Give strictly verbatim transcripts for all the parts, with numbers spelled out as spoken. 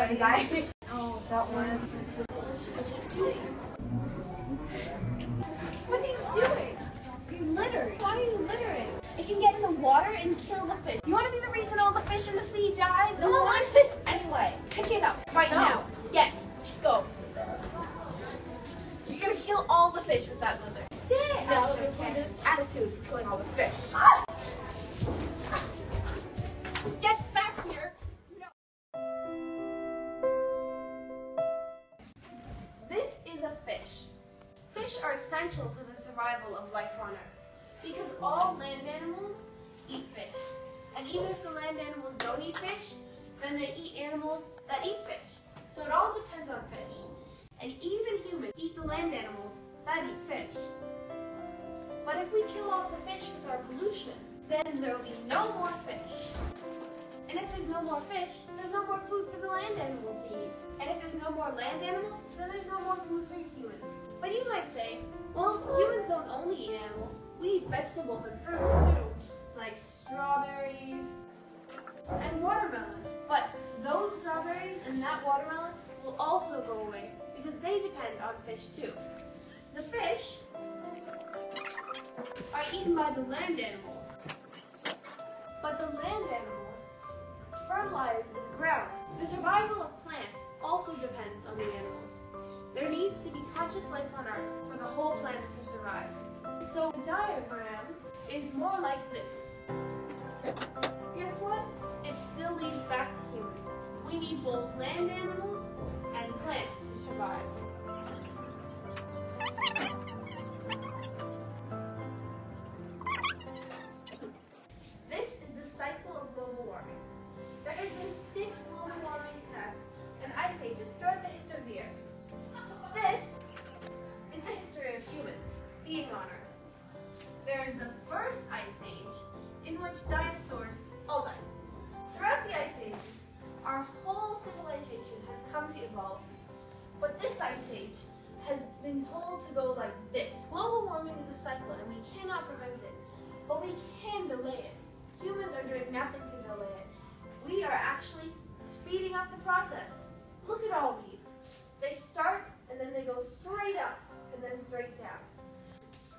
other guy. Oh, that one. What are you doing? You're littering. Why are you littering? It can get in the water and kill the fish. You want to be the reason all the fish in the sea died? No one wants fish anyway. Pick it up right no. now. Yes, go. You're gonna kill all the fish with that litter. Stay out of the attitude is killing all the fish. Ah! Get back here! No. This is a fish. Fish are essential to the survival of life on Earth because all land animals eat fish. And even if the land animals don't eat fish, then they eat animals that eat fish. So it all depends on fish. And even humans eat the land animals that eat fish. But if we kill off the fish with our pollution, then there will be no more fish. And if there's no more fish, there's no more food for the land animals to eat. And if there's no more land animals, then there's no more food for humans. But you might say, well, humans don't only eat animals, we eat vegetables and fruits too, like strawberries and watermelon. But those strawberries and that watermelon will also go away because they depend on fish too. The fish are eaten by the land animals, but the land animals fertilize the ground. The survival of plants also depends on the animals. There needs to be conscious life on Earth for the whole planet to survive. So the diagram is more like this. Guess what? It still leads back to humans. We need both land animals and plants to survive. This is the cycle of global warming. There has been six global warming attacks and ice ages throughout the history of the Earth. This is the history of humans being on Earth. There is the first ice age in which dinosaurs all died. Throughout the ice ages, our whole civilization has come to evolve, but this ice age has been told to go like this. Global warming is a cycle and we cannot prevent it, but we can delay it. Humans are doing nothing to delay it. We are actually speeding up the process. Look at all these. They start and then they go straight up and then straight down.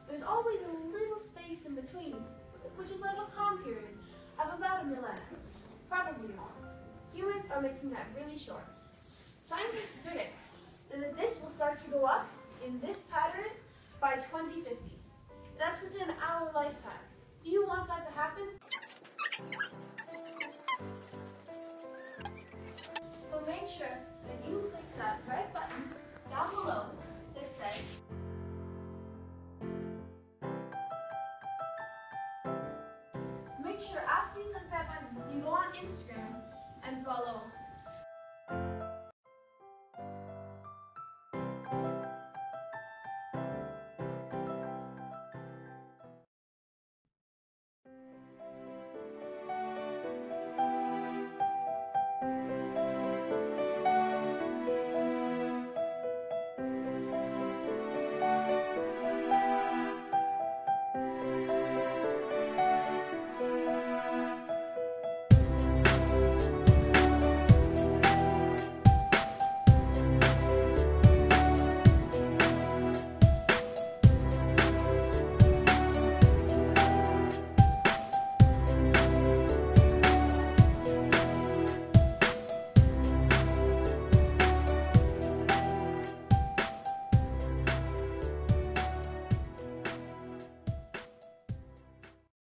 There's always a little space in between, which is like a calm period of about a millennium, probably more. Humans are making that really short. Scientists predict that this will start to go up in this pattern by twenty fifty. That's within our lifetime. Do you want that to happen? So make sure that you click that red button down below that says make sure after you click that button, you go on Instagram and follow